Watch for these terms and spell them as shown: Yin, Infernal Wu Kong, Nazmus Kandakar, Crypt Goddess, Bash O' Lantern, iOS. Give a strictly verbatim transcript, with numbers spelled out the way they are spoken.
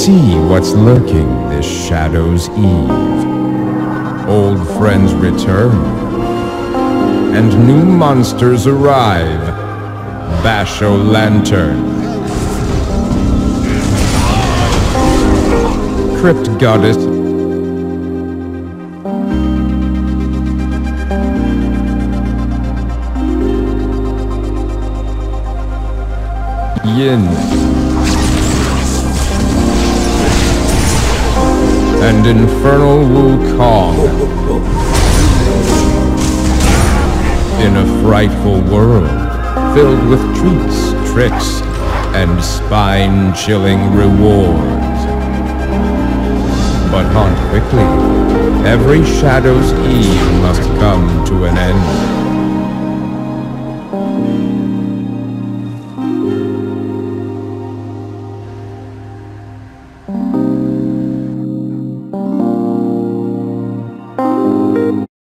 See what's lurking this shadow's eve. Old friends return, and new monsters arrive. Bash O' Lantern. Crypt Goddess. Yin. And Infernal Wu Kong. In a frightful world, filled with treats, tricks, and spine-chilling rewards. But haunt quickly. Every shadow's eve must come to an end.